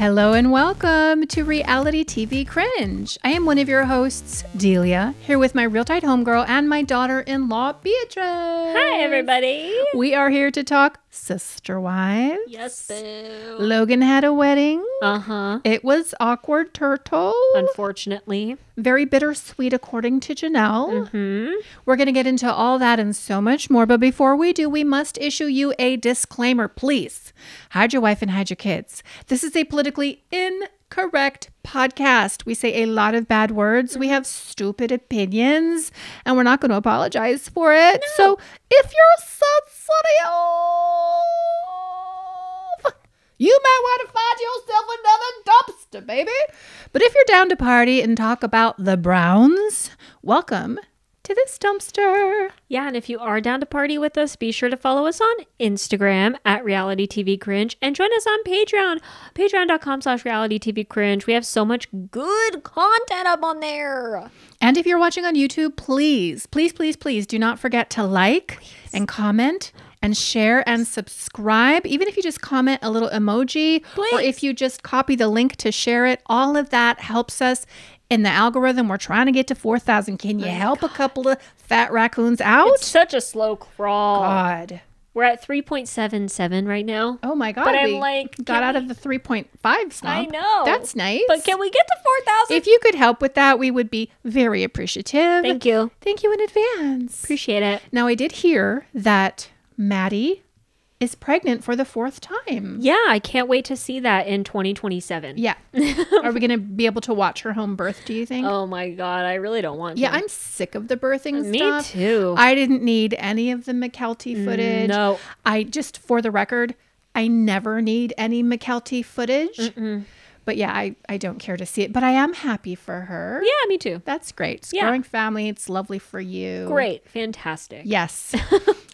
Hello and welcome to Reality TV Cringe. I am one of your hosts, Delia, here with my real-tight homegirl and my daughter-in-law, Beatrice. Hi, everybody. We are here to talk Sister Wives. Yes, boo. Logan had a wedding. Uh-huh. It was awkward turtle. Unfortunately. Very bittersweet, according to Janelle. Mm-hmm. We're going to get into all that and so much more. But before we do, we must issue you a disclaimer, please. Hide your wife and hide your kids. This is a politically incorrect podcast. We say a lot of bad words. We have stupid opinions, and we're not going to apologize for it. No. So if you're sensitive, you might want to find yourself another dumpster, baby. But if you're down to party and talk about the Browns, welcome to this dumpster. Yeah, and if you are down to party with us, be sure to follow us on Instagram at Reality TV Cringe and join us on Patreon, patreon.com/realitytvcringe. We have so much good content up on there. And if you're watching on YouTube, please, please, please, please do not forget to like and comment and share and subscribe. Even if you just comment a little emoji, please. Or if you just copy the link to share it, all of that helps us in the algorithm. We're trying to get to 4,000. Can you help a couple of fat raccoons out? It's such a slow crawl. God. We're at 3.77 right now. Oh my God. But I'm like, got out of the 3.5 snub. I know. That's nice. But can we get to 4,000? If you could help with that, we would be very appreciative. Thank you. Thank you in advance. Appreciate it. Now, I did hear that Maddie is pregnant for the 4th time. Yeah, I can't wait to see that in 2027. Yeah. Are we going to be able to watch her home birth, do you think? Oh my God, I really don't want to. Yeah, I'm sick of the birthing stuff. Me too. I didn't need any of the Mykelti footage. No. I just, for the record, I never need any Mykelti footage. Mm-mm. But yeah, I don't care to see it. But I am happy for her. Yeah, me too. That's great. It's growing family. It's lovely for you. Great. Fantastic. Yes.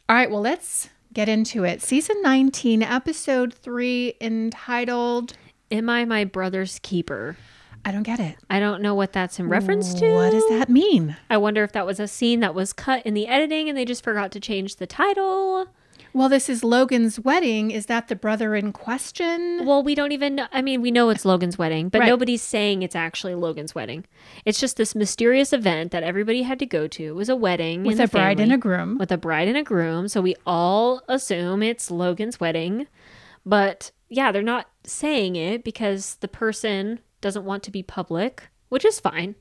All right, well, let's get into it. Season 19, episode 3, entitled Am I My Brother's Keeper? I don't get it. I don't know what that's in reference to. What does that mean? I wonder if that was a scene that was cut in the editing and they just forgot to change the title. Well, this is Logan's wedding. Is that the brother in question? Well, we don't even know. I mean, we know it's Logan's wedding, but nobody's saying it's actually Logan's wedding. It's just this mysterious event that everybody had to go to. It was a wedding with a bride and a groom. With a bride and a groom. So we all assume it's Logan's wedding. But yeah, they're not saying it because the person doesn't want to be public, which is fine.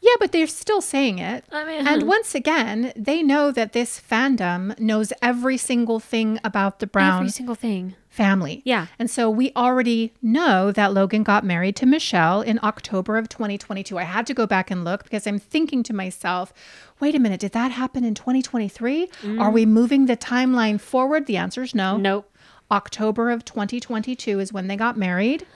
Yeah, but they're still saying it. I mean, and once again, they know that this fandom knows every single thing about the Brown family. Yeah. And so we already know that Logan got married to Michelle in October of 2022. I had to go back and look because I'm thinking to myself, wait a minute, did that happen in 2023? Mm. Are we moving the timeline forward? The answer is no. Nope. October of 2022 is when they got married.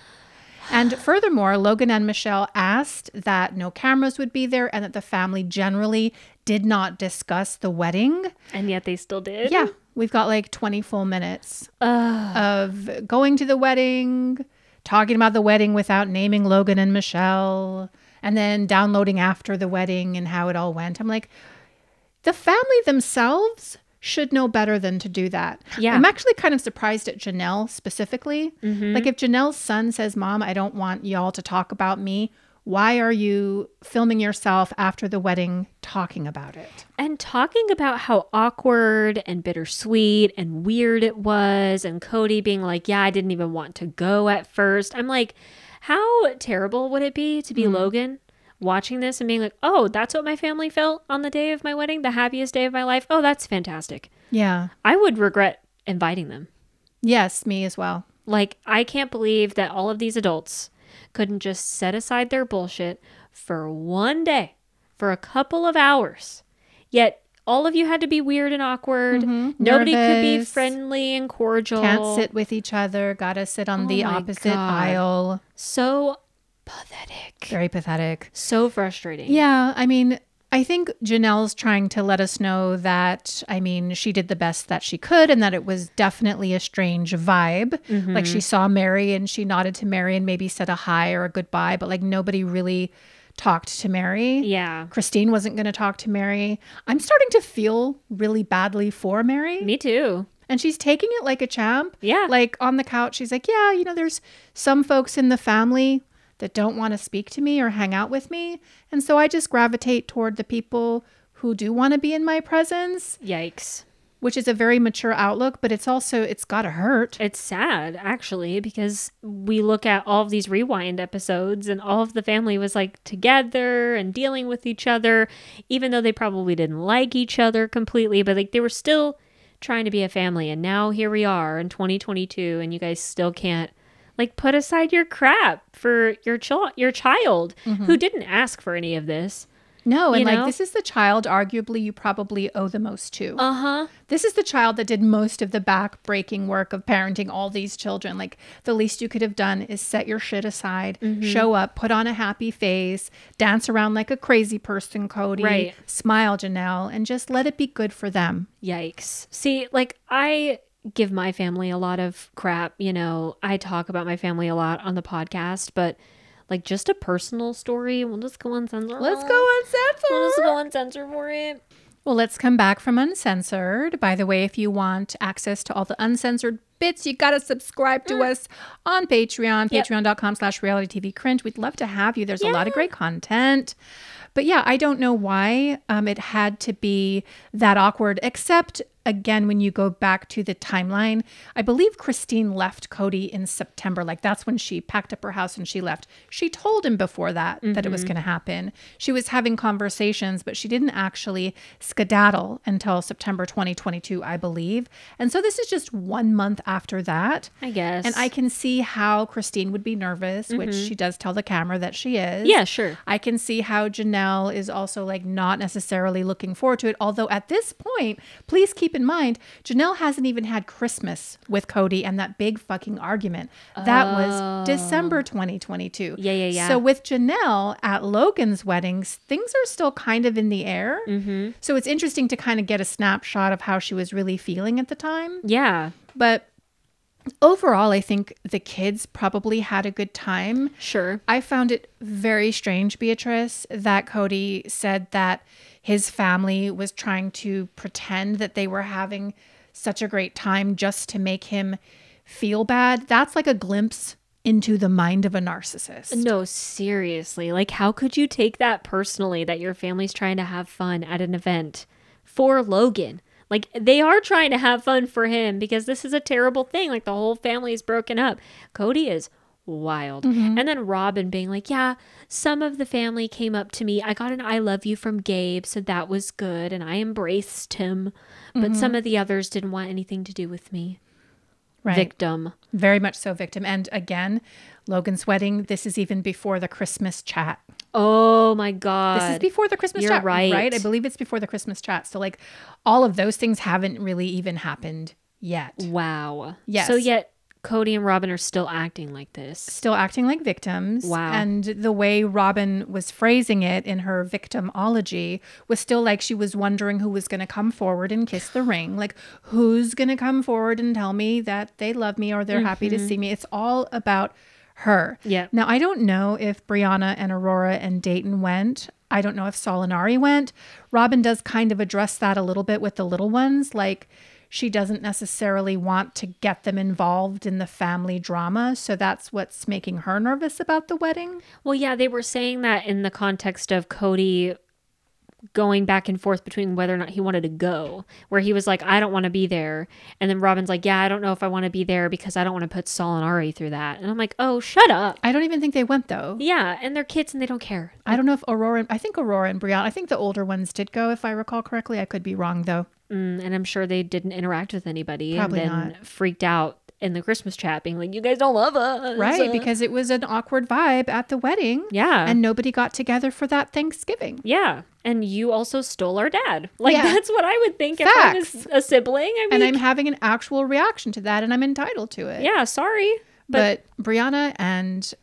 And furthermore, Logan and Michelle asked that no cameras would be there and that the family generally did not discuss the wedding. And yet they still did? Yeah. We've got like 20 full minutes of going to the wedding, talking about the wedding without naming Logan and Michelle, and then downloading after the wedding and how it all went. I'm like, the family themselves should know better than to do that. Yeah. I'm actually kind of surprised at Janelle specifically. Mm-hmm. Like if Janelle's son says, Mom, I don't want y'all to talk about me, why are you filming yourself after the wedding talking about it? And talking about how awkward and bittersweet and weird it was, and Kody being like, yeah, I didn't even want to go at first. I'm like, how terrible would it be to be Logan? Watching this and being like, oh, that's what my family felt on the day of my wedding, the happiest day of my life. Oh, that's fantastic. Yeah. I would regret inviting them. Yes, me as well. Like, I can't believe that all of these adults couldn't just set aside their bullshit for one day, for a couple of hours. Yet all of you had to be weird and awkward. Mm-hmm. Nobody could be friendly and cordial. Can't sit with each other. Gotta sit on the opposite aisle. So pathetic. Very pathetic. So frustrating. Yeah. I mean, I think Janelle's trying to let us know that, I mean, she did the best that she could and that it was definitely a strange vibe. Mm-hmm. Like she saw Meri and she nodded to Meri and maybe said a hi or a goodbye, but like nobody really talked to Meri. Yeah. Christine wasn't going to talk to Meri. I'm starting to feel really badly for Meri. Me too. And she's taking it like a champ. Yeah. Like on the couch, she's like, yeah, you know, there's some folks in the family that don't want to speak to me or hang out with me. And so I just gravitate toward the people who do want to be in my presence. Yikes. Which is a very mature outlook, but it's also, it's gotta hurt. It's sad, actually, because we look at all of these Rewind episodes and all of the family was like together and dealing with each other, even though they probably didn't like each other completely, but like they were still trying to be a family. And now here we are in 2022 and you guys still can't like put aside your crap for your child mm-hmm. who didn't ask for any of this. No, and like this is the child arguably you probably owe the most to. Uh-huh. This is the child that did most of the back-breaking work of parenting all these children. Like the least you could have done is set your shit aside, mm-hmm. show up, put on a happy face, dance around like a crazy person, Kody. Right. Smile, Janelle, and just let it be good for them. Yikes. See, like I give my family a lot of crap, you know. I talk about my family a lot on the podcast, but like just a personal story. We'll just go uncensored. Let's go uncensored. We'll just go uncensored for it. Well, let's come back from uncensored. By the way, if you want access to all the uncensored bits, you got to subscribe to us on Patreon, yep. patreon.com/realitytvcringe. We'd love to have you. There's a lot of great content. But yeah, I don't know why it had to be that awkward, except again, when you go back to the timeline, I believe Christine left Kody in September. Like that's when she packed up her house and she left. She told him before that, mm-hmm. that it was going to happen. She was having conversations, but she didn't actually skedaddle until September 2022, I believe. And so this is just 1 month after that, I guess. And I can see how Christine would be nervous, mm-hmm. which she does tell the camera that she is. Yeah, sure. I can see how Janelle is also like not necessarily looking forward to it. Although at this point, please keep in mind, Janelle hasn't even had Christmas with Kody and that big fucking argument. Oh. That was December 2022. Yeah. So with Janelle at Logan's weddings, things are still kind of in the air. Mm-hmm. So it's interesting to kind of get a snapshot of how she was really feeling at the time. Yeah. But overall, I think the kids probably had a good time. Sure. I found it very strange, Beatrice, that Kody said that his family was trying to pretend that they were having such a great time just to make him feel bad. That's like a glimpse into the mind of a narcissist. No, seriously. Like, how could you take that personally that your family's trying to have fun at an event for Logan? Like, they are trying to have fun for him because this is a terrible thing. Like, the whole family is broken up. Kody is wild. Mm-hmm. And then Robyn being like, yeah, some of the family came up to me. I got an I love you from Gabe, so that was good. And I embraced him. But mm-hmm. some of the others didn't want anything to do with me. Right. Victim. Very much so victim. And again, Logan's wedding, this is even before the Christmas chat. Oh my God. This is before the Christmas chat. You're right. Right? I believe it's before the Christmas chat. So like all of those things haven't really even happened yet. Wow. Yes. So yet Kody and Robyn are still acting like this. Still acting like victims. Wow. And the way Robyn was phrasing it in her victimology was still like she was wondering who was going to come forward and kiss the ring. Like, who's going to come forward and tell me that they love me or they're mm-hmm. happy to see me? It's all about her. Yeah. Now, I don't know if Brianna and Aurora and Dayton went. I don't know if Sol and Ari went. Robyn does kind of address that a little bit with the little ones. Like, she doesn't necessarily want to get them involved in the family drama. So that's what's making her nervous about the wedding. Well, yeah, they were saying that in the context of Kody going back and forth between whether or not he wanted to go, where he was like, I don't want to be there. And then Robin's like, yeah, I don't know if I want to be there because I don't want to put Sol and Ari through that. And I'm like, oh, shut up. I don't even think they went though. Yeah. And they're kids and they don't care. I don't know if Aurora and Brianna, I think the older ones did go, if I recall correctly. I could be wrong though. And I'm sure they didn't interact with anybody. Probably and then not. Freaked out in the Christmas chat being like, you guys don't love us. Right. Because it was an awkward vibe at the wedding. Yeah. And nobody got together for that Thanksgiving. Yeah. And you also stole our dad. Like, yeah. That's what I would think Facts. If I was a sibling. I mean, and I'm having an actual reaction to that and I'm entitled to it. Yeah. Sorry. But Brianna and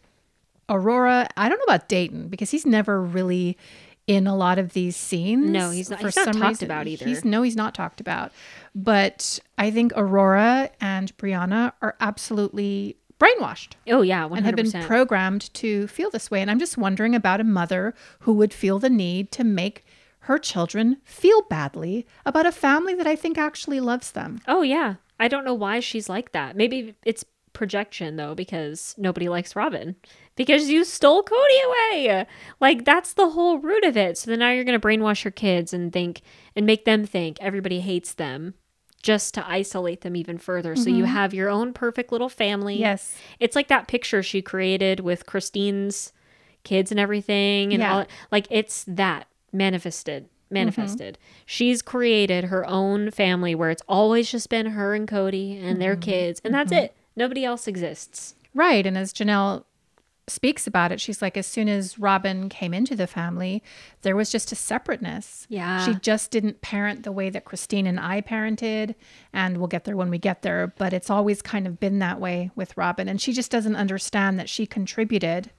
Aurora, I don't know about Dayton because he's never really in a lot of these scenes. No, he's not. He's not talked about either. He's not talked about. But I think Aurora and Brianna are absolutely brainwashed. Oh, yeah, 100%. And have been programmed to feel this way. And I'm just wondering about a mother who would feel the need to make her children feel badly about a family that I think actually loves them. Oh, yeah. I don't know why she's like that. Maybe it's projection, though, because nobody likes Robyn. Because you stole Kody away! Like, that's the whole root of it. So then now you're going to brainwash your kids and think, and make them think everybody hates them, just to isolate them even further. Mm-hmm. So you have your own perfect little family. Yes. It's like that picture she created with Christine's kids and everything. And all, like, it's that manifested. Mm-hmm. She's created her own family where it's always just been her and Kody and their kids. And that's it. Nobody else exists. Right. And as Janelle speaks about it, she's like, as soon as Robyn came into the family, there was just a separateness. Yeah. She just didn't parent the way that Christine and I parented, and we'll get there when we get there, but it's always kind of been that way with Robyn, and she just doesn't understand that she contributed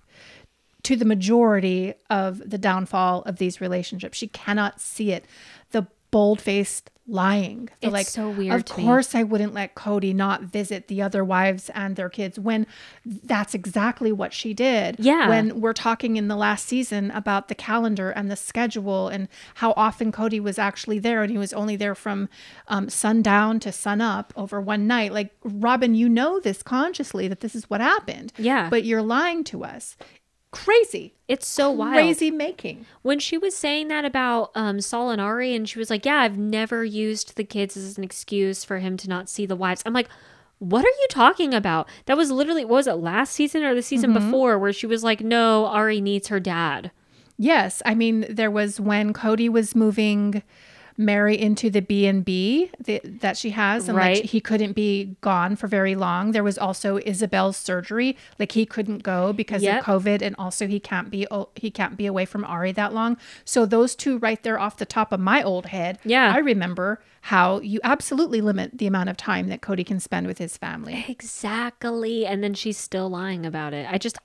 to the majority of the downfall of these relationships. She cannot see it. The bold-faced lying. It's like, so weird. Of course I wouldn't let Kody not visit the other wives and their kids, when that's exactly what she did. Yeah. When we're talking in the last season about the calendar and the schedule and how often Kody was actually there, and he was only there from sundown to sunup over one night. Like, Robyn, you know this consciously, that this is what happened. Yeah. But you're lying to us. Crazy. It's so wild. Crazy making. When she was saying that about Sol and Ari, and she was like, yeah, I've never used the kids as an excuse for him to not see the wives. I'm like, what are you talking about? That was literally, what was it, last season or the season before, where she was like, no, Ari needs her dad. Yes. I mean, there was when Kody was moving Meri into the B&B that she has, and like, he couldn't be gone for very long. There was also Isabel's surgery, like he couldn't go because of COVID, and also he can't be away from Ari that long. So those two right there off the top of my old head. Yeah, I remember how you absolutely limit the amount of time that Kody can spend with his family. Exactly. And then she's still lying about it. I just,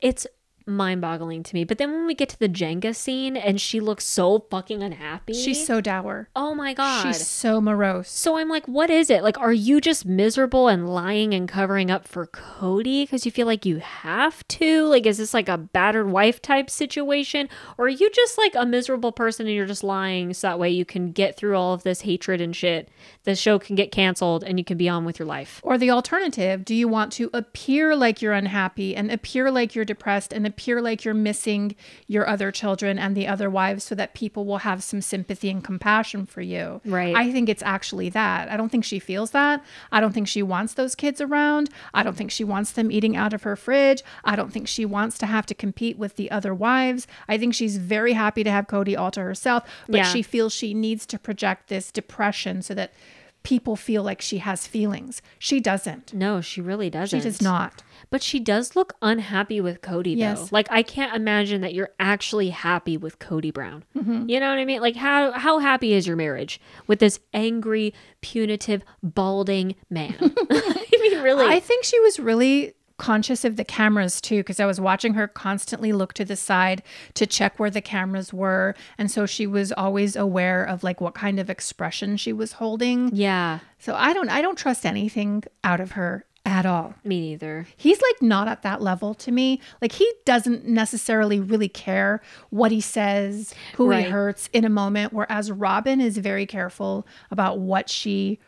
it's mind-boggling to me. But then when we get to the Jenga scene, and she looks so fucking unhappy. She's so dour. Oh my god, she's so morose. So I'm like, what is it? Like, are you just miserable and lying and covering up for Kody because you feel like you have to? Like, is this like a battered wife type situation, or are you just like a miserable person and you're just lying so that way you can get through all of this hatred and shit, the show can get canceled and you can be on with your life? Or the alternative, do you want to appear like you're unhappy and appear like you're depressed and appear like you're missing your other children and the other wives so that people will have some sympathy and compassion for you? Right. I think it's actually that. I don't think she feels that. I don't think she wants those kids around. I don't think she wants them eating out of her fridge. I don't think she wants to have to compete with the other wives. I think she's very happy to have Kody all to herself, but she feels she needs to project this depression so that people feel like she has feelings. She doesn't. No, she really doesn't. She does not. But she does look unhappy with Kody, though. Like, I can't imagine that you're actually happy with Kody Brown. You know what I mean? Like, how happy is your marriage with this angry, punitive, balding man? I mean, really. I think she was really conscious of the cameras too, because I was watching her constantly look to the side to check where the cameras were, and so she was always aware of like what kind of expression she was holding. Yeah. So I don't trust anything out of her at all. Me neither. He's like not at that level to me. Like, he doesn't necessarily really care what he says, who he hurts in a moment, whereas Robyn is very careful about what she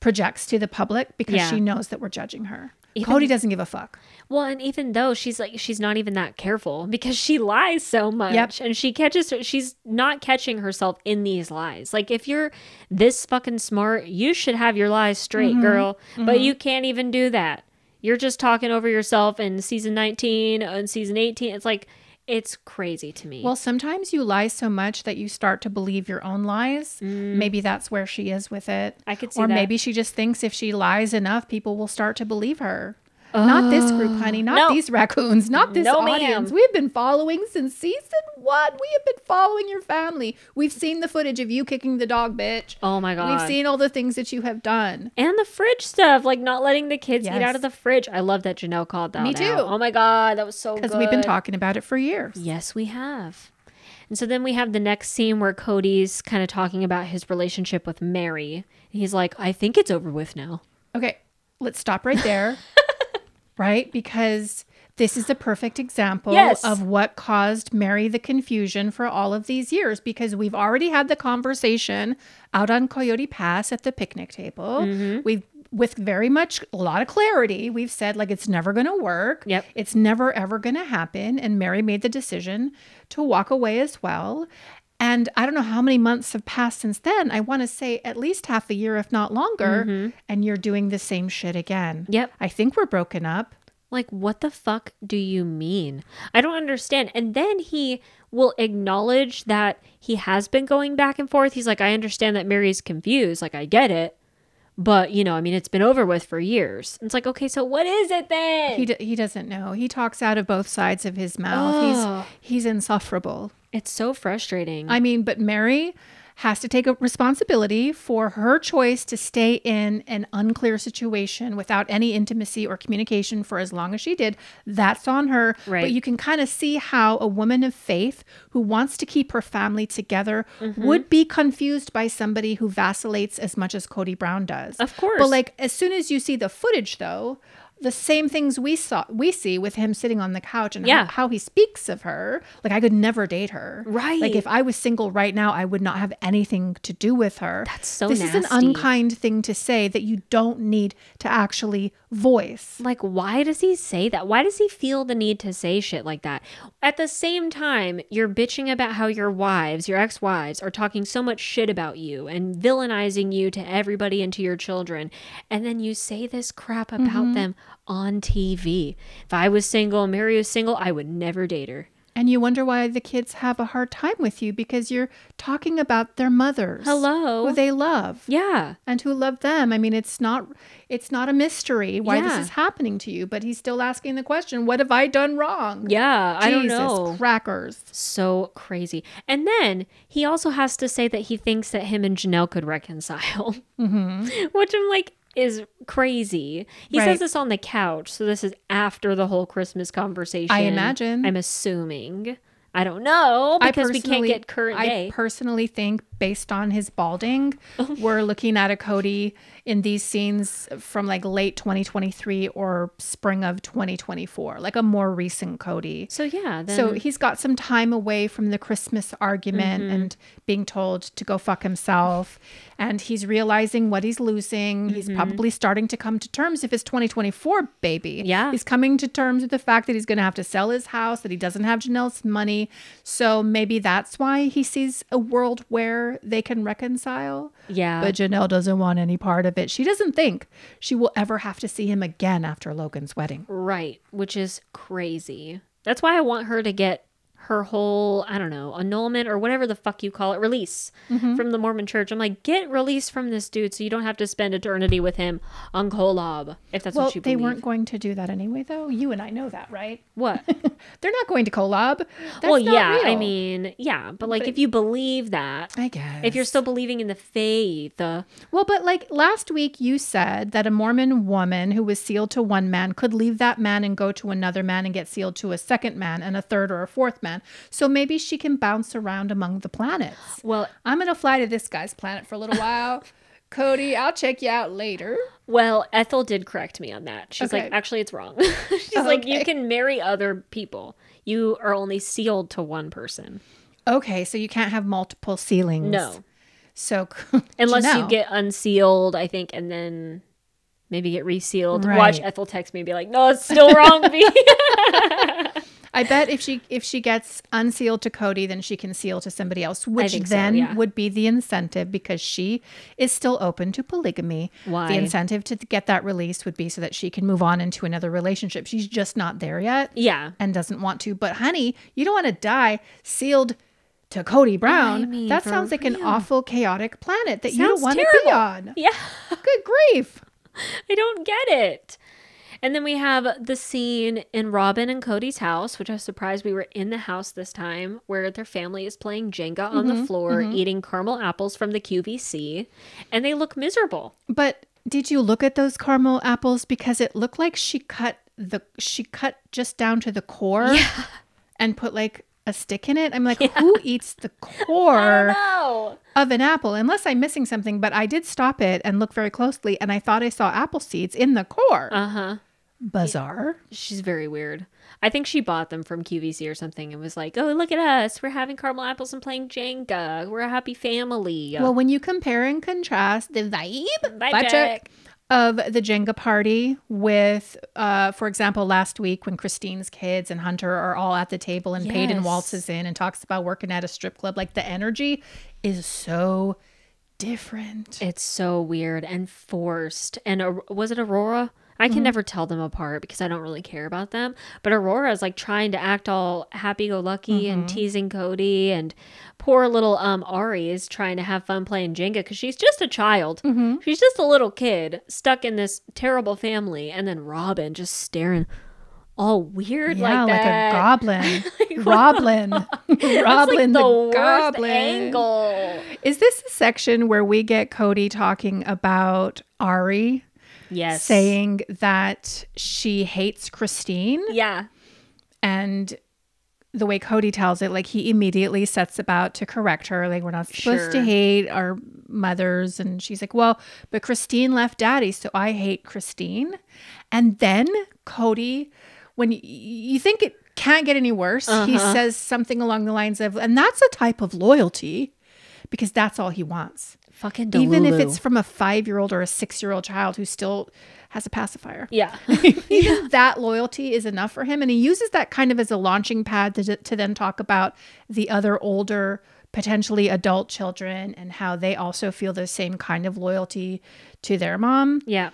projects to the public because she knows that we're judging her. Kody doesn't give a fuck. Well, and even though she's not even that careful because she lies so much, and she's not catching herself in these lies. Like, if you're this fucking smart, you should have your lies straight, girl. But you can't even do that. You're just talking over yourself in season 19 and season 18. It's like, it's crazy to me. Well, sometimes you lie so much that you start to believe your own lies. Maybe that's where she is with it. I could see that. Or maybe she just thinks if she lies enough, people will start to believe her. Not this group, honey. Not these raccoons. Not this audience. We've been following since season 1. We have been following your family. We've seen the footage of you kicking the dog, bitch. Oh my god. We've seen all the things that you have done. And the fridge stuff, like not letting the kids eat out of the fridge. I love that Janelle called that. Me too. Oh my god, that was so good. Because we've been talking about it for years. Yes, we have. And so then we have the next scene where Kody's kind of talking about his relationship with Meri. He's like, I think it's over with now. Okay, let's stop right there. Right? Because This is a perfect example of what caused Meri the confusion for all of these years, because we've already had the conversation out on Coyote Pass at the picnic table. Mm-hmm. We've, with very much, a lot of clarity, we've said, like, it's never going to work. Yep. It's never, ever going to happen. And Meri made the decision to walk away as well. And I don't know how many months have passed since then. I want to say at least half a year, if not longer. Mm-hmm. And you're doing the same shit again. Yep. I think we're broken up. Like, what the fuck do you mean? I don't understand. And then he will acknowledge that he has been going back and forth. He's like, I understand that Meri's confused. Like, I get it. But, you know, I mean, it's been over with for years. It's like, okay, so what is it then? He doesn't know. He talks out of both sides of his mouth. Oh. He's insufferable. It's so frustrating. I mean, but Meri has to take responsibility for her choice to stay in an unclear situation without any intimacy or communication for as long as she did. That's on her. Right. But you can kind of see how a woman of faith who wants to keep her family together mm-hmm. would be confused by somebody who vacillates as much as Kody Brown does. Of course. But like, as soon as you see the footage though, the same things we see with him sitting on the couch and how he speaks of her. Like, I could never date her. Right. Like, if I was single right now, I would not have anything to do with her. That's so nasty. This is an unkind thing to say that you don't need to actually voice. Like, why does he say that? Why does he feel the need to say shit like that? At the same time, you're bitching about how your wives, your ex-wives, are talking so much shit about you and villainizing you to everybody and to your children. And then you say this crap about mm-hmm. them on TV. If I was single, Meri was single, I would never date her. And you wonder why the kids have a hard time with you, because you're talking about their mothers. Hello. Who they love. Yeah. And who love them. I mean, it's not a mystery why this is happening to you, but he's still asking the question, what have I done wrong? Yeah, Jesus, I don't know. Jesus, crackers. So crazy. And then he also has to say that he thinks that him and Janelle could reconcile. Mm-hmm. Which I'm like, is crazy. He says this on the couch, so this is after the whole Christmas conversation. I imagine. I'm assuming. I don't know, because we can't get current day. I personally think, based on his balding, we're looking at a Kody in these scenes from like late 2023 or spring of 2024, like a more recent Kody. So yeah. Then... So he's got some time away from the Christmas argument mm-hmm. and being told to go fuck himself. And he's realizing what he's losing. Mm-hmm. He's probably starting to come to terms with his 2024 baby. Yeah. He's coming to terms with the fact that he's going to have to sell his house, that he doesn't have Janelle's money. So maybe that's why he sees a world where they can reconcile. Yeah. But Janelle doesn't want any part of it. She doesn't think she will ever have to see him again after Logan's wedding. Right. Which is crazy. That's why I want her to get her whole, I don't know, annulment or whatever the fuck you call it, release mm-hmm. from the Mormon church. I'm like, get released from this dude so you don't have to spend eternity with him on Kolob, if that's what you believe. Well, they weren't going to do that anyway, though. You and I know that, right? What? They're not going to Kolob. That's well, not yeah, real. I mean, yeah. But like, if you believe that, I guess. If you're still believing in the faith. Well, but like last week you said that a Mormon woman who was sealed to one man could leave that man and go to another man and get sealed to a second man and a third or a fourth man. So maybe she can bounce around among the planets. Well, I'm going to fly to this guy's planet for a little while. Kody, I'll check you out later. Well, Ethel did correct me on that. She's like, actually, it's wrong. She's like, you can marry other people. You are only sealed to one person. Okay, so you can't have multiple sealings. No. So unless you get unsealed, I think, and then... maybe get resealed. Right. Watch Ethel text me and be like, no, it's still wrong, B. I bet if she gets unsealed to Kody, then she can seal to somebody else, which then would be the incentive, because she is still open to polygamy. Why? The incentive to get that release would be so that she can move on into another relationship. She's just not there yet. Yeah. And doesn't want to. But honey, you don't want to die sealed to Kody Brown. I mean, that sounds like an awful, chaotic planet that you don't want to be on. Yeah. Good grief. I don't get it. And then we have the scene in Robyn and Cody's house, which I was surprised we were in the house this time, where their family is playing Jenga on the floor, eating caramel apples from the QVC, and they look miserable. But did you look at those caramel apples? Because it looked like she cut just down to the core and put like a stick in it. I'm like, who eats the core of an apple? Unless I'm missing something, but I did stop it and look very closely, and I thought I saw apple seeds in the core. Bizarre. She's very weird. I think she bought them from QVC or something and was like, oh, look at us. We're having caramel apples and playing Jenga. We're a happy family. Well, when you compare and contrast the vibe check of the Jenga party with, for example, last week when Christine's kids and Hunter are all at the table and yes. Peyton waltzes in and talks about working at a strip club, like the energy is so different. It's so weird and forced. And was it Aurora? I can never tell them apart because I don't really care about them. But Aurora is like trying to act all happy-go-lucky and teasing Kody, and poor little Ari is trying to have fun playing Jenga because she's just a child. She's just a little kid stuck in this terrible family. And then Robyn just staring all weird like that. Yeah, like a goblin. Robyn the worst goblin angle. Is this a section where we get Kody talking about Ari? Yes. Saying that she hates Christine. Yeah. And the way Kody tells it, like he immediately sets about to correct her. Like, we're not supposed to hate our mothers. And she's like, well, but Christine left daddy, so I hate Christine. And then Kody, when you think it can't get any worse, he says something along the lines of, and that's a type of loyalty because that's all he wants. Fucking Delulu. Even if it's from a 5-year-old or a 6-year-old child who still has a pacifier. Yeah. That loyalty is enough for him. And he uses that kind of as a launching pad to then talk about the other older, potentially adult children and how they also feel the same kind of loyalty to their mom. Yeah.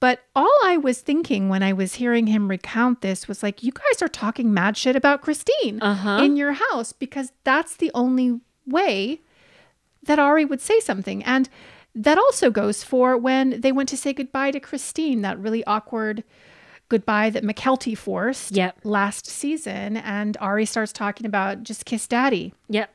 But all I was thinking when I was hearing him recount this was like, you guys are talking mad shit about Christine in your house because that's the only way that Ari would say something. And that also goes for when they went to say goodbye to Christine, that really awkward goodbye that Mykelti forced last season. And Ari starts talking about just kiss daddy. Yep.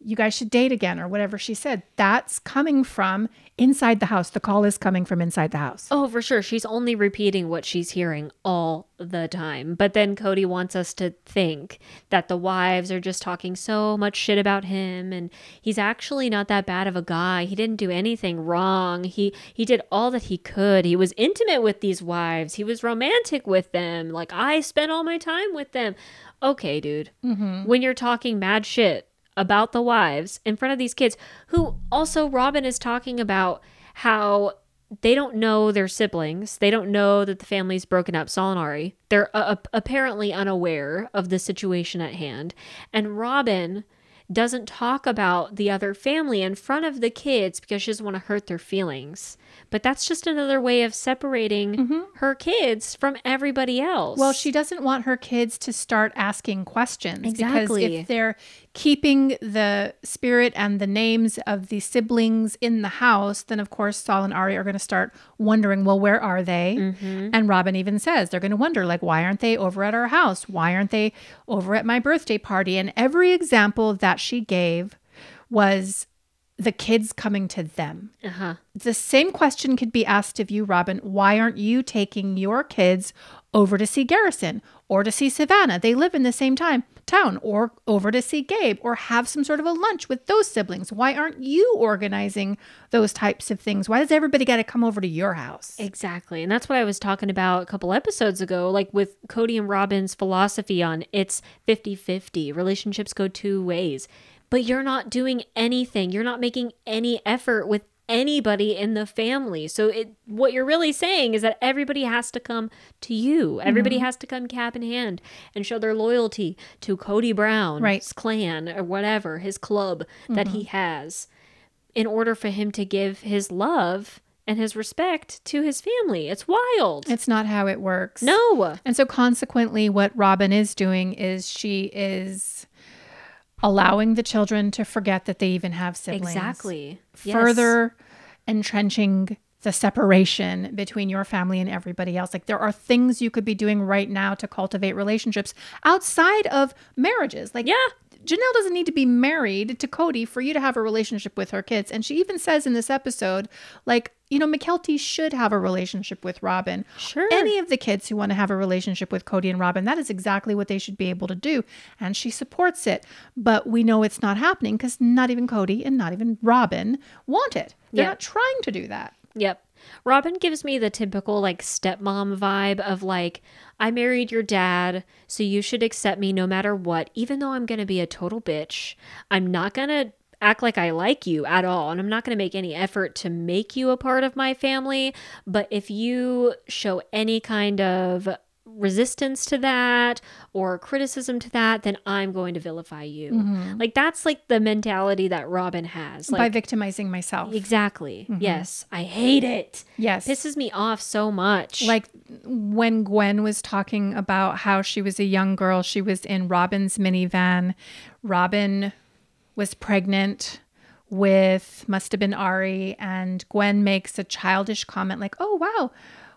You guys should date again or whatever she said. That's coming from inside the house. The call is coming from inside the house. Oh, for sure. She's only repeating what she's hearing all the time. But then Kody wants us to think that the wives are just talking so much shit about him. And he's actually not that bad of a guy. He didn't do anything wrong. He did all that he could. He was intimate with these wives. He was romantic with them. Like, I spent all my time with them. Okay, dude. When you're talking mad shit about the wives in front of these kids, who also Robyn is talking about how they don't know their siblings. They don't know that the family's broken up, Sol and Ari. They're apparently unaware of the situation at hand. And Robyn doesn't talk about the other family in front of the kids because she doesn't want to hurt their feelings. But that's just another way of separating her kids from everybody else. Well, she doesn't want her kids to start asking questions. Exactly. Because if they're keeping the spirit and the names of the siblings in the house, then of course Sol and Ari are going to start wondering, well, where are they? And Robyn even says they're going to wonder, like, why aren't they over at our house? Why aren't they over at my birthday party? And every example that she gave was the kids coming to them. The same question could be asked of you, Robyn. Why aren't you taking your kids over to see Garrison or to see Savannah? They live in the same town, or over to see Gabe, or have some sort of a lunch with those siblings. Why aren't you organizing those types of things? Why does everybody got to come over to your house? Exactly. And that's what I was talking about a couple episodes ago, like with Kody and Robin's philosophy on it's 50-50. Relationships go two ways. But you're not doing anything. You're not making any effort with anybody in the family. So what you're really saying is that everybody has to come to you. Everybody has to come cap in hand and show their loyalty to Kody Brown's clan or whatever, his club that he has, in order for him to give his love and his respect to his family. It's wild. It's not how it works. No. And so consequently, what Robyn is doing is she is allowing the children to forget that they even have siblings. Exactly. Further entrenching the separation between your family and everybody else. Like, there are things you could be doing right now to cultivate relationships outside of marriages. Like, Janelle doesn't need to be married to Kody for you to have a relationship with her kids. And she even says in this episode, like, you know, Mykelti should have a relationship with Robyn. Sure. Any of the kids who want to have a relationship with Kody and Robyn, that is exactly what they should be able to do. And she supports it. But we know it's not happening because not even Kody and not even Robyn want it. They're not trying to do that. Yep. Robyn gives me the typical like stepmom vibe of like, I married your dad, so you should accept me no matter what, even though I'm going to be a total bitch. I'm not going to act like I like you at all, and I'm not going to make any effort to make you a part of my family. But if you show any kind of resistance to that or criticism to that, then I'm going to vilify you. Mm-hmm. Like, that's like the mentality that Robyn has. Like, by victimizing myself. Exactly. Mm-hmm. Yes. I hate it. Yes. Pisses me off so much. Like when Gwen was talking about how she was a young girl, she was in Robyn's minivan. Robyn was pregnant with, must have been Ari, and Gwen makes a childish comment like, oh, wow,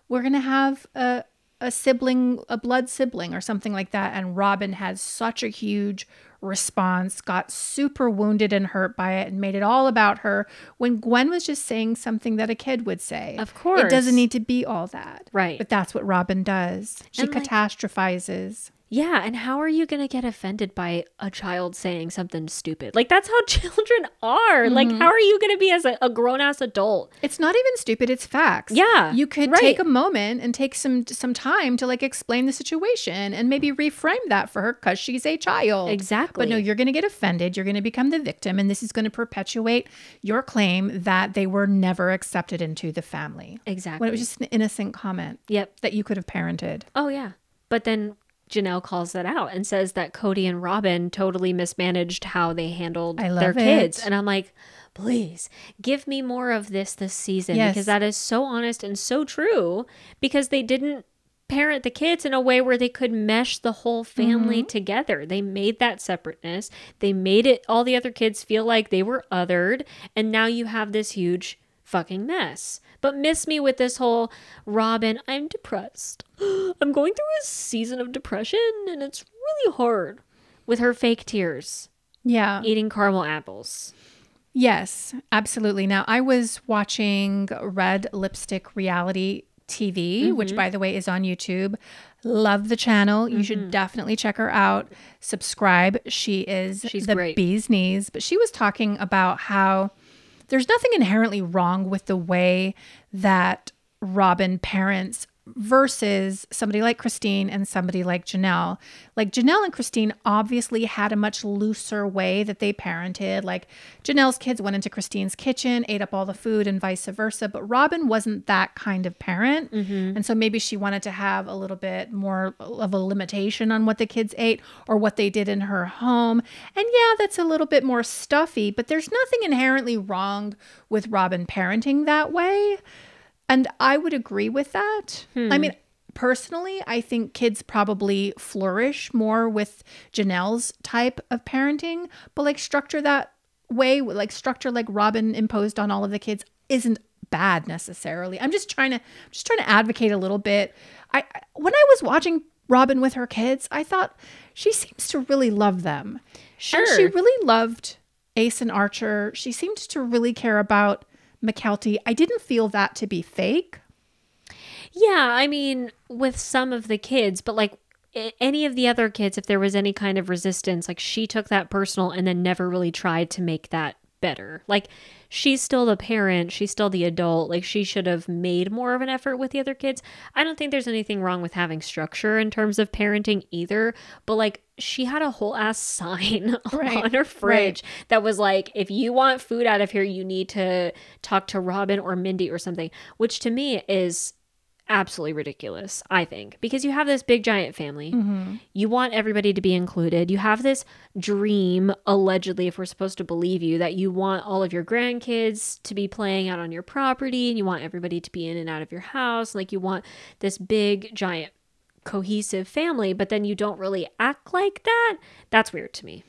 we're going to have a sibling, a blood sibling or something like that. And Robyn has such a huge response, got super wounded and hurt by it and made it all about her, when Gwen was just saying something that a kid would say. Of course. It doesn't need to be all that. Right. But that's what Robyn does. She catastrophizes. Yeah, and how are you going to get offended by a child saying something stupid? Like, that's how children are. Mm-hmm. Like, how are you going to be as a grown-ass adult? It's not even stupid. It's facts. Yeah. You could take a moment and take some time to, like, explain the situation and maybe reframe that for her because she's a child. Exactly. But no, you're going to get offended. You're going to become the victim, and this is going to perpetuate your claim that they were never accepted into the family. Exactly. When it was just an innocent comment. Yep. That you could have parented. Oh, yeah. But then Janelle calls that out and says that Kody and Robyn totally mismanaged how they handled their kids. And I'm like, please give me more of this season. Yes. Because that is so honest and so true, because they didn't parent the kids in a way where they could mesh the whole family mm-hmm. together. They made that separateness. They made it all the other kids feel like they were othered. And now you have this huge fucking mess. But miss me with this whole Robyn, I'm depressed. I'm going through a season of depression and it's really hard, with her fake tears. Yeah. Eating caramel apples. Yes, absolutely. Now, I was watching Red Lipstick Reality TV, mm-hmm. which, by the way, is on YouTube. Love the channel. You mm-hmm. should definitely check her out. Subscribe. She's the great. Bee's knees. But she was talking about how there's nothing inherently wrong with the way that Robyn parents versus somebody like Christine and somebody like Janelle. Like, Janelle and Christine obviously had a much looser way that they parented. Like, Janelle's kids went into Christine's kitchen, ate up all the food, and vice versa. But Robyn wasn't that kind of parent. Mm-hmm. And so maybe she wanted to have a little bit more of a limitation on what the kids ate or what they did in her home. And yeah, that's a little bit more stuffy, but there's nothing inherently wrong with Robyn parenting that way. And I would agree with that. I mean, personally, I think kids probably flourish more with Janelle's type of parenting. But like, structure that way, like structure like Robyn imposed on all of the kids isn't bad necessarily. I'm just trying to advocate a little bit. When I was watching Robyn with her kids, I thought she seems to really love them. Sure. And she really loved Ace and Archer. She seemed to really care about Mykelti. I didn't feel that to be fake. Yeah, I mean, with some of the kids, but like any of the other kids, if there was any kind of resistance, like, she took that personal and then never really tried to make that better. Like, she's still the parent, she's still the adult. Like, she should have made more of an effort with the other kids. I don't think there's anything wrong with having structure in terms of parenting either, but like, she had a whole ass sign on her fridge that was like, if you want food out of here, you need to talk to Robyn or Mindy or something, which to me is absolutely ridiculous, I think, because you have this big giant family. Mm-hmm. You want everybody to be included. You have this dream, allegedly, if we're supposed to believe you, that you want all of your grandkids to be playing out on your property, and you want everybody to be in and out of your house. Like, you want this big giant cohesive family, but then you don't really act like that. That's weird to me.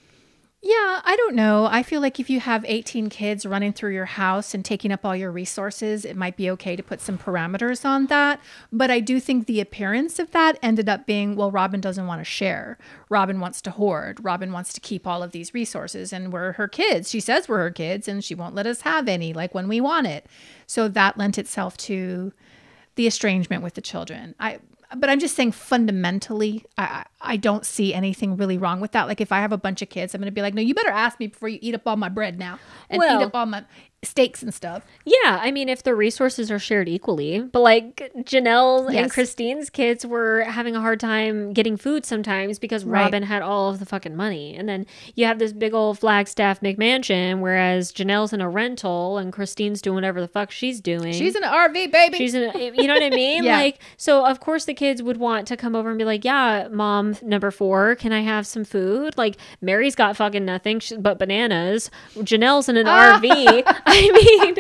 Yeah, I don't know. I feel like if you have 18 kids running through your house and taking up all your resources, it might be okay to put some parameters on that. But I do think the appearance of that ended up being, well, Robyn doesn't want to share. Robyn wants to hoard. Robyn wants to keep all of these resources, and we're her kids. She says we're her kids, and she won't let us have any, like, when we want it. So that lent itself to the estrangement with the children. But I'm just saying fundamentally, I I don't see anything really wrong with that. Like if I have a bunch of kids, I'm going to be like, no, you better ask me before you eat up all my bread now and eat up all my steaks and stuff. Yeah. I mean, if the resources are shared equally, but like Janelle's and Christine's kids were having a hard time getting food sometimes because Robyn had all of the fucking money. And then you have this big old Flagstaff McMansion, whereas Janelle's in a rental and Christine's doing whatever the fuck she's doing. She's in an RV, baby. She's in, you know what I mean? Like, so of course the kids would want to come over and be like, yeah, mom number four, can I have some food? Like Meri's got fucking nothing but bananas. Janelle's in an RV. I mean,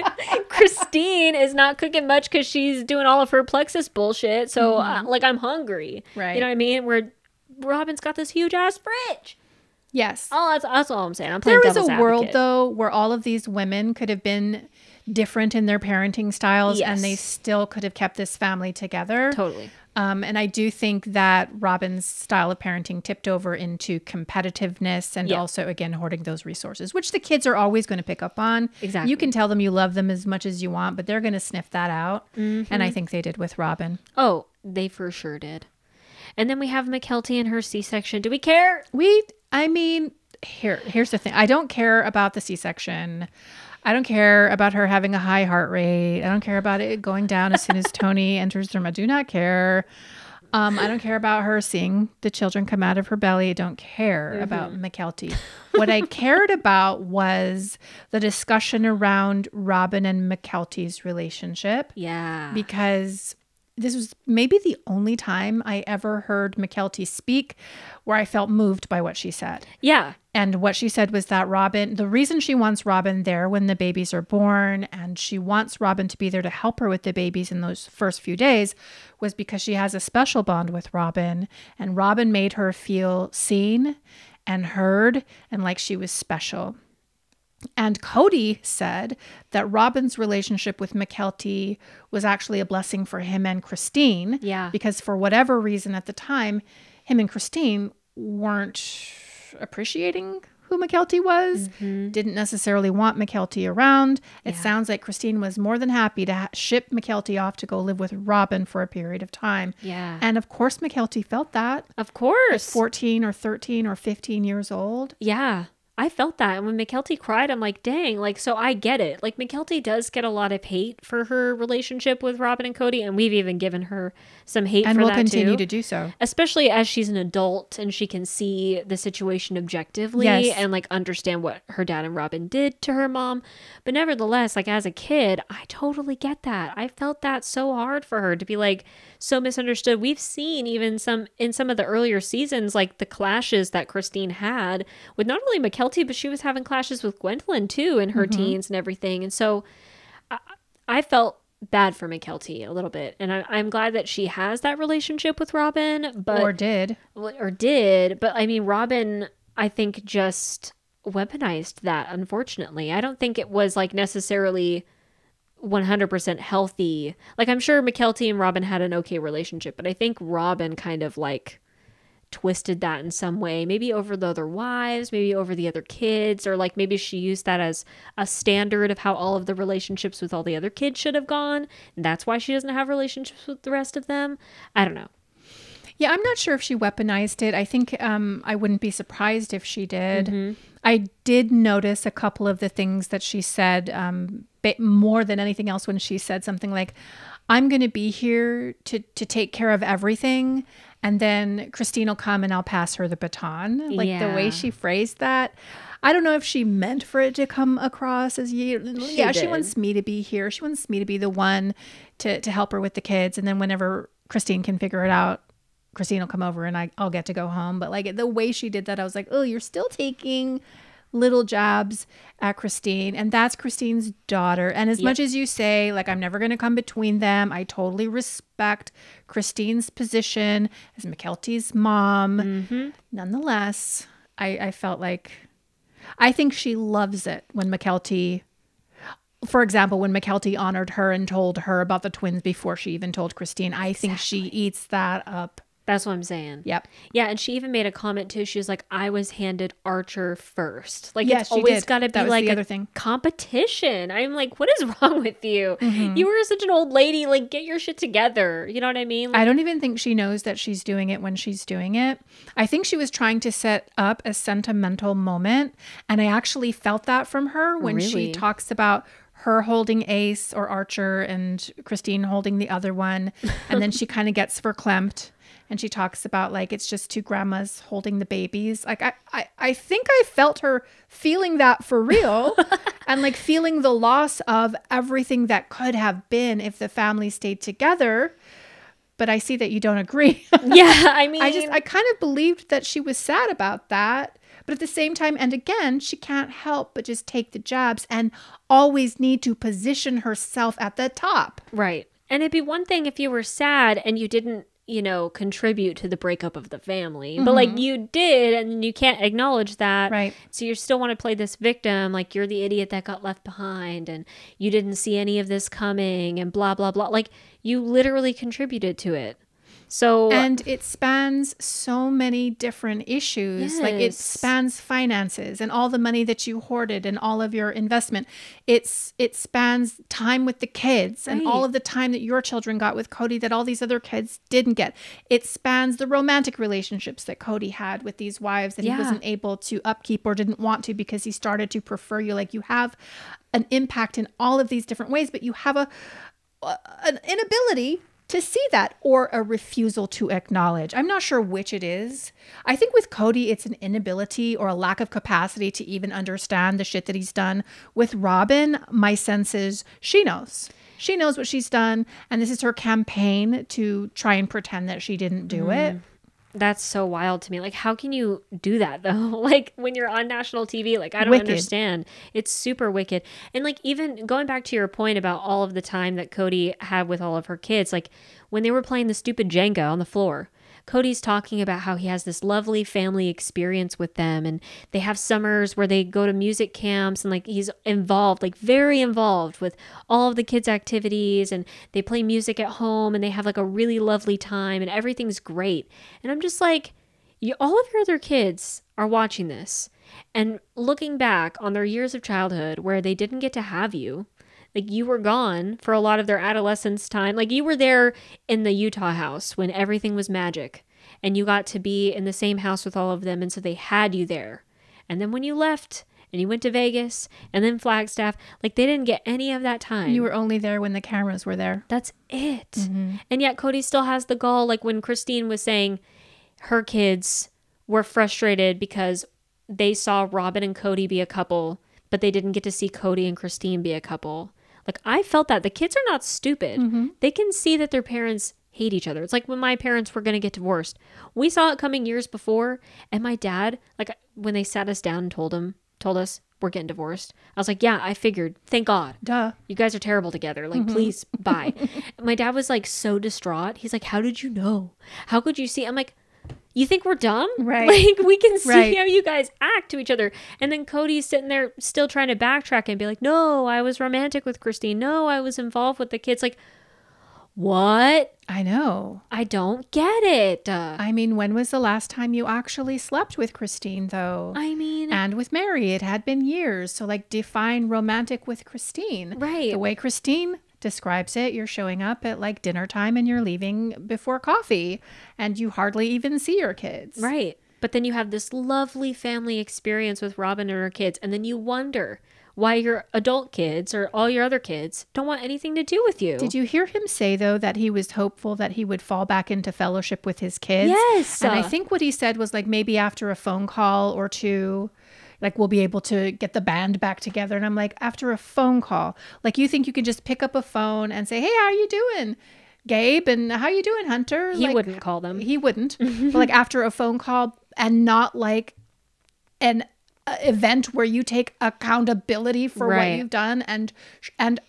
Christine is not cooking much because she's doing all of her Plexus bullshit. So, like, I'm hungry. Right. You know what I mean? Where Robin's got this huge-ass fridge. Yes. Oh, that's all I'm saying. I'm playing devil's advocate. There is a world, though, where all of these women could have been different in their parenting styles. Yes. And they still could have kept this family together. Totally. And I do think that Robin's style of parenting tipped over into competitiveness and also, again, hoarding those resources, which the kids are always going to pick up on. Exactly. You can tell them you love them as much as you want, but they're going to sniff that out. Mm-hmm. And I think they did with Robyn. Oh, they for sure did. And then we have Mykelti and her C-section. Do we care? I mean, here's the thing. I don't care about the C-section. I don't care about her having a high heart rate. I don't care about it going down as soon as Tony enters the room. I do not care. I don't care about her seeing the children come out of her belly. I don't care about Mykelti. What I cared about was the discussion around Robyn and Mykelti's relationship. Yeah. Because this was maybe the only time I ever heard Mykelti speak where I felt moved by what she said. Yeah. And what she said was that Robyn, the reason she wants Robyn there when the babies are born and she wants Robyn to be there to help her with the babies in those first few days was because she has a special bond with Robyn, and Robyn made her feel seen and heard and like she was special. And Kody said that Robin's relationship with Mykelti was actually a blessing for him and Christine. Yeah. Because for whatever reason at the time, him and Christine weren't appreciating who Mykelti was, didn't necessarily want Mykelti around. It sounds like Christine was more than happy to ship Mykelti off to go live with Robyn for a period of time. Yeah. And of course, Mykelti felt that. Of course. At 14 or 13 or 15 years old. Yeah. I felt that. And when Mykelti cried, I'm like, dang, like, so I get it. Like, Mykelti does get a lot of hate for her relationship with Robyn and Kody. And we've even given her some hate for that, too. And we'll continue to do so. Especially as she's an adult and she can see the situation objectively and, like, understand what her dad and Robyn did to her mom. But nevertheless, like, as a kid, I totally get that. I felt that so hard for her to be, like, so misunderstood. We've seen even in some of the earlier seasons, like, the clashes that Christine had with not only Mykelti, but she was having clashes with Gwendolyn too in her teens and everything. And so I felt bad for Mykelti a little bit. And I'm glad that she has that relationship with Robyn. Or did. But I mean, Robyn, I think, just weaponized that, unfortunately. I don't think it was like necessarily 100% healthy. Like, I'm sure Mykelti and Robyn had an okay relationship, but I think Robyn kind of like twisted that in some way, maybe over the other wives, maybe over the other kids, or like maybe she used that as a standard of how all of the relationships with all the other kids should have gone, and that's why she doesn't have relationships with the rest of them. I don't know. Yeah, I'm not sure if she weaponized it. I think I wouldn't be surprised if she did. I did notice a couple of the things that she said, more than anything else, when she said something like, I'm going to be here to take care of everything, and then Christine will come and I'll pass her the baton. Like the way she phrased that, I don't know if she meant for it to come across as, she wants me to be here. She wants me to be the one to help her with the kids. And then whenever Christine can figure it out, Christine will come over and I'll get to go home. But like the way she did that, I was like, oh, you're still taking little jabs at Christine, and that's Christine's daughter. And as much as you say, like, I'm never going to come between them, I totally respect Christine's position as Mykelti's mom. Nonetheless, I felt like, I think she loves it when Mykelti, for example, when Mykelti honored her and told her about the twins before she even told Christine, I think she eats that up That's what I'm saying. Yep. Yeah, and she even made a comment too. She was like, "I was handed Archer first. Like, yes, it's always got to be like a competition." I'm like, "What is wrong with you? Mm-hmm. You were such an old lady. Like, get your shit together." You know what I mean? Like, I don't even think she knows that she's doing it when she's doing it. I think she was trying to set up a sentimental moment, and I actually felt that from her when she talks about her holding Ace or Archer and Christine holding the other one, and then she kind of gets verklempt. And she talks about, like, it's just two grandmas holding the babies. Like, I think I felt her feeling that for real and, like, feeling the loss of everything that could have been if the family stayed together. But I see that you don't agree. Yeah, I mean. I kind of believed that she was sad about that. But at the same time, and again, she can't help but just take the jabs and always need to position herself at the top. Right. And it'd be one thing if you were sad and you didn't, you know, contribute to the breakup of the family. Mm-hmm. But, like, you did, and you can't acknowledge that. Right. So you still want to play this victim, like, you're the idiot that got left behind, and you didn't see any of this coming, and blah, blah, blah. Like, you literally contributed to it. So, and it spans so many different issues. Yes. Like, it spans finances and all the money that you hoarded and all of your investment. It spans time with the kids and all of the time that your children got with Kody that all these other kids didn't get. It spans the romantic relationships that Kody had with these wives that he wasn't able to upkeep or didn't want to because he started to prefer you. Like, you have an impact in all of these different ways, but you have an inability to see that, or a refusal to acknowledge. I'm not sure which it is. I think with Kody, it's an inability or a lack of capacity to even understand the shit that he's done. With Robyn, my sense is she knows. She knows what she's done, and this is her campaign to try and pretend that she didn't do it. That's so wild to me. Like, how can you do that, though? Like, when you're on national TV, like, I don't understand. It's super wicked. And, like, even going back to your point about all of the time that Kody had with all of her kids, like, when they were playing the stupid Jenga on the floor, Kody's talking about how he has this lovely family experience with them, and they have summers where they go to music camps, and, like, he's involved, like, very involved with all of the kids' activities, and they play music at home, and they have, like, a really lovely time, and everything's great. And I'm just like, all of your other kids are watching this and looking back on their years of childhood where they didn't get to have you. Like, you were gone for a lot of their adolescence time. Like, you were there in the Utah house when everything was magic, and you got to be in the same house with all of them, and so they had you there. And then when you left and you went to Vegas and then Flagstaff, like, they didn't get any of that time. You were only there when the cameras were there. That's it. Mm-hmm. And yet Kody still has the gall, like, when Christine was saying her kids were frustrated because they saw Robyn and Kody be a couple, but they didn't get to see Kody and Christine be a couple. Like, I felt that. The kids are not stupid. Mm-hmm. They can see that their parents hate each other. It's like when my parents were going to get divorced. We saw it coming years before. And my dad, like, when they sat us down and told us we're getting divorced, I was like, yeah, I figured. Thank God. Duh. You guys are terrible together. Like, please, bye. My dad was, like, so distraught. He's like, how did you know? How could you see? I'm like, you think we're dumb? Right. Like, we can see how you guys act to each other. And then Kody's sitting there still trying to backtrack and be like, no, I was romantic with Christine. No, I was involved with the kids. Like, what? I know. I don't get it. I mean, when was the last time you actually slept with Christine, though? I mean. And with Meri, it had been years. So, like, define romantic with Christine. Right. The way Christine describes it, you're showing up at, like, dinner time and you're leaving before coffee, and you hardly even see your kids. Right. But then you have this lovely family experience with Robyn and her kids, and then you wonder why your adult kids or all your other kids don't want anything to do with you. Did you hear him say, though, that he was hopeful that he would fall back into fellowship with his kids? Yes. And I think what he said was, like, maybe after a phone call or two, like, we'll be able to get the band back together. And I'm like, after a phone call? Like, you think you can just pick up a phone and say, hey, how are you doing, Gabe? And how are you doing, Hunter? He, like, wouldn't call them. He wouldn't. But, like, after a phone call, and not, like, an event where you take accountability for what you've done and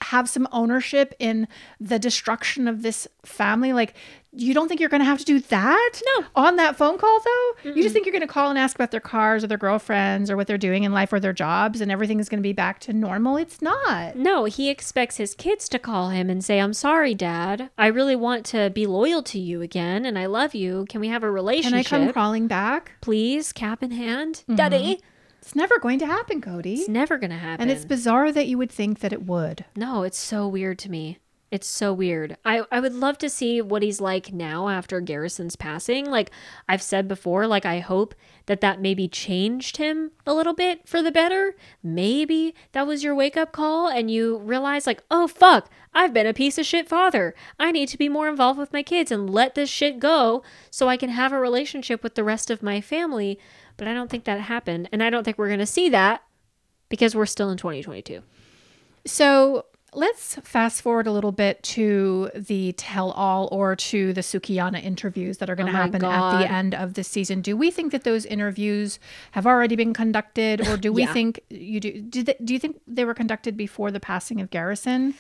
have some ownership in the destruction of this family. Like, You don't think you're going to have to do that? No. On that phone call, though? Mm-mm. You just think you're going to call and ask about their cars or their girlfriends or what they're doing in life or their jobs and everything is going to be back to normal. It's not. No, he expects his kids to call him and say, I'm sorry, Dad. I really want to be loyal to you again and I love you. Can we have a relationship? Can I come crawling back? Please, cap in hand. Mm-hmm. Daddy. It's never going to happen, Kody. It's never going to happen. And it's bizarre that you would think that it would. No, it's so weird to me. It's so weird. I would love to see what he's like now after Garrison's passing. Like I've said before, like I hope that that maybe changed him a little bit for the better. Maybe that was your wake-up call and you realize like, oh, fuck, I've been a piece of shit father. I need to be more involved with my kids and let this shit go so I can have a relationship with the rest of my family. But I don't think that happened. And I don't think we're going to see that because we're still in 2022. So let's fast forward a little bit to the tell-all or to the Sukiyana interviews that are going to happen at the end of the season. Do we think that those interviews have already been conducted, or do we think you do you think they were conducted before the passing of Garrison?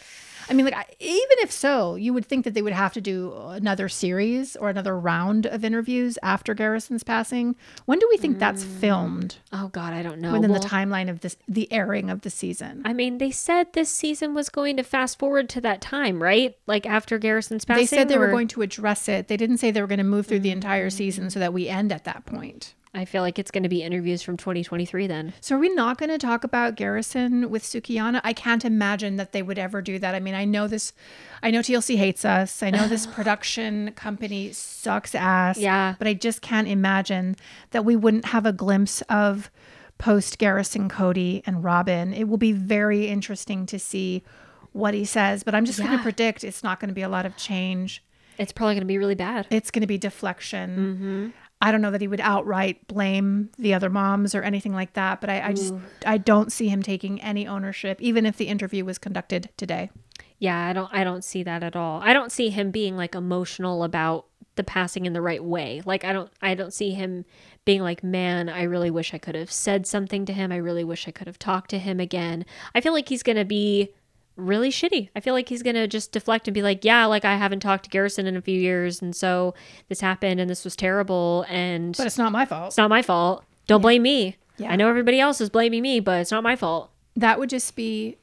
I mean, like, even if so, you would think that they would have to do another series or another round of interviews after Garrison's passing. When do we think that's filmed? Oh, God, I don't know. Within the timeline of this, the airing of the season. I mean, they said this season was going to fast forward to that time, right? Like after Garrison's passing? They said they were going to address it. They didn't say they were going to move through the entire season so that we end at that point. I feel like it's going to be interviews from 2023 then. So are we not going to talk about Garrison with Sukiyana? I can't imagine that they would ever do that. I mean, I know this. I know TLC hates us. I know this production company sucks ass. Yeah. But I just can't imagine that we wouldn't have a glimpse of post-Garrison Kody and Robyn. It will be very interesting to see what he says. But I'm just going to predict it's not going to be a lot of change. It's probably going to be really bad. It's going to be deflection. Mm-hmm. I don't know that he would outright blame the other moms or anything like that, but I just, I don't see him taking any ownership, even if the interview was conducted today. Yeah, I don't see that at all. I don't see him being like emotional about the passing in the right way. Like I don't see him being like, man, I really wish I could have said something to him. I really wish I could have talked to him again. I feel like he's going to be really shitty. I feel like he's going to just deflect and be like, yeah, like I haven't talked to Garrison in a few years. And so this happened and this was terrible. And but it's not my fault. It's not my fault. Don't blame me. Yeah. I know everybody else is blaming me, but it's not my fault. That would just be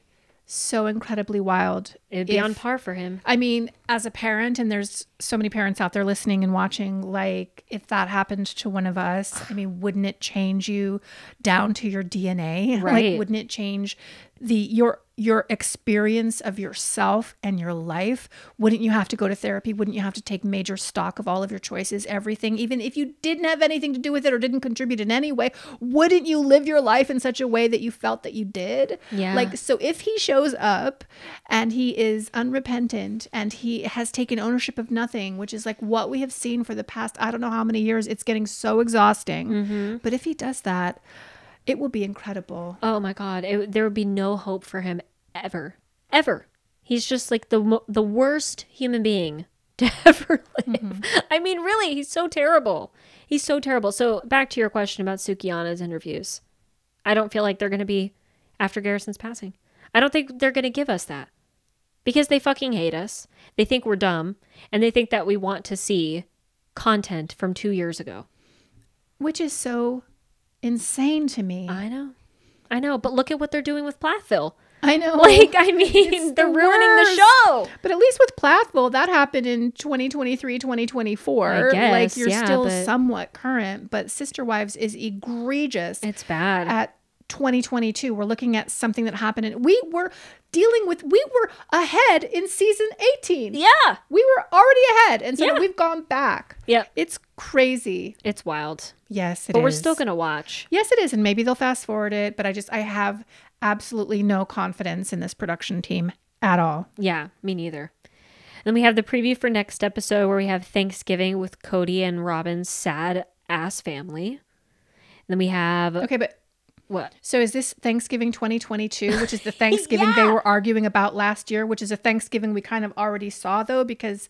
so incredibly wild. It would be on par for him. I mean, as a parent, and there's so many parents out there listening and watching, like if that happened to one of us, I mean, wouldn't it change you down to your DNA? Right. Like, wouldn't it change your experience of yourself and your life? Wouldn't you have to go to therapy? Wouldn't you have to take major stock of all of your choices, everything, even if you didn't have anything to do with it or didn't contribute in any way? Wouldn't you live your life in such a way that you felt that you did? Yeah. Like, so if he shows up and he is unrepentant and he has taken ownership of nothing, which is like what we have seen for the past, I don't know how many years, it's getting so exhausting. Mm-hmm. But if he does that, it will be incredible. Oh my God. There would be no hope for him ever, ever. He's just like the worst human being to ever live. Mm-hmm. I mean, really, he's so terrible. He's so terrible. So back to your question about Sukiyana's interviews. I don't feel like they're going to be after Garrison's passing. I don't think they're going to give us that because they fucking hate us. They think we're dumb and they think that we want to see content from 2 years ago. Which is so insane to me. I know, but look at what they're doing with Plathville. I know, like, I mean, they're ruining the show. But at least with Plathville, that happened in 2023, 2024. I guess, like, you're still somewhat current. But Sister Wives is egregious. It's bad. At 2022, we're looking at something that happened, and we were ahead in season 18. Yeah, we were already ahead, and so now we've gone back. Yeah, it's crazy. It's wild. Yes, it is. But we're still gonna watch. Yes, it is, and maybe they'll fast forward it. But I have absolutely no confidence in this production team at all. Yeah, me neither. Then we have the preview for next episode where we have Thanksgiving with Kody and Robin's sad ass family. And then we have What? So is this Thanksgiving 2022, which is the Thanksgiving they were arguing about last year, which is a Thanksgiving we kind of already saw, though, because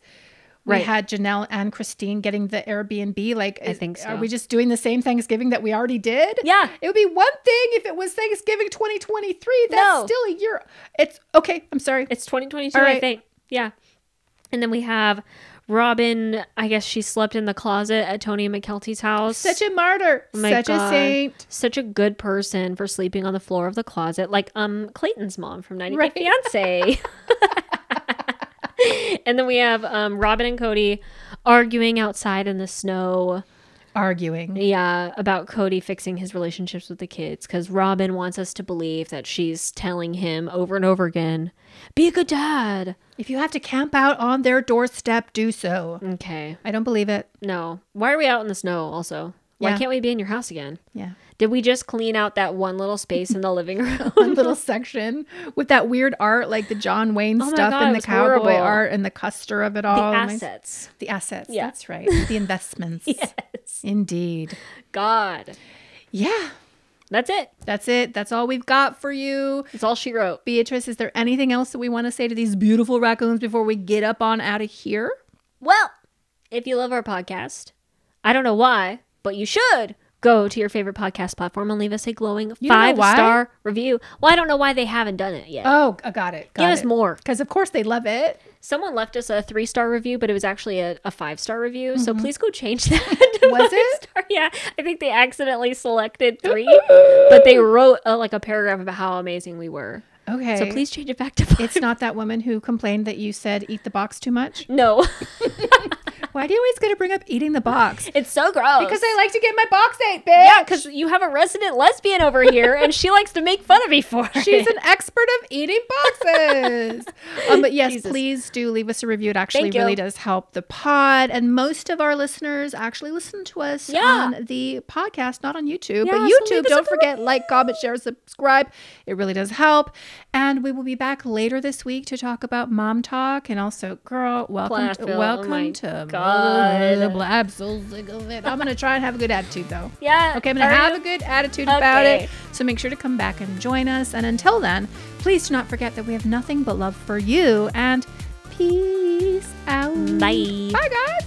we had Janelle and Christine getting the Airbnb. Like, I think so. Are we just doing the same Thanksgiving that we already did? Yeah. It would be one thing if it was Thanksgiving 2023. That's still a year. It's okay. I'm sorry. It's 2022, right. I think. Yeah. And then we have Robyn, I guess she slept in the closet at Tony and Mykelti's house. Such a martyr. Oh my God. A saint. Such a good person for sleeping on the floor of the closet. Like Clayton's mom from 90 Day Fiance. And then we have Robyn and Kody arguing outside in the snow. Arguing. Yeah, about Kody fixing his relationships with the kids, because Robyn wants us to believe that she's telling him over and over again, be a good dad. If you have to camp out on their doorstep, do so. Okay. I don't believe it. No. Why are we out in the snow also? Why can't we be in your house again? Yeah. Did we just clean out that one little space in the living room? One little section with that weird art, like the John Wayne stuff and the cowboy art and the Custer of it all. The assets. The assets. Yeah. That's right. The investments. Yes. Indeed. God. Yeah. That's it. That's it. That's all we've got for you. That's all she wrote. Beatrice, is there anything else that we want to say to these beautiful raccoons before we get up on out of here? Well, if you love our podcast, I don't know why, but you should go to your favorite podcast platform and leave us a glowing 5-star review. Well, I don't know why they haven't done it yet. Oh, I got it. Give us more. Because, of course, they love it. Someone left us a 3-star review, but it was actually a 5-star review. Mm-hmm. So please go change that. Was it? Yeah. I think they accidentally selected 3, but they wrote like a paragraph about how amazing we were. Okay. So please change it back to 5. It's not that woman who complained that you said eat the box too much? No. Why do you always gotta bring up eating the box? It's so gross. Because I like to get my box ate, bitch. Yeah, because you have a resident lesbian over here, and she likes to make fun of me for it. She's an expert of eating boxes. But yes, Jesus. Please do leave us a review. It actually really does help the pod. And most of our listeners actually listen to us on the podcast, not on YouTube. Yeah, but YouTube, so don't forget, like, comment, share, subscribe. It really does help. And we will be back later this week to talk about mom talk and also, girl, welcome to God. I'm so sick of it. I'm gonna try and have a good attitude though. Yeah. Okay, I'm gonna have a good attitude about it. So make sure to come back and join us. And until then, please do not forget that we have nothing but love for you. And peace out. Bye. Bye, guys.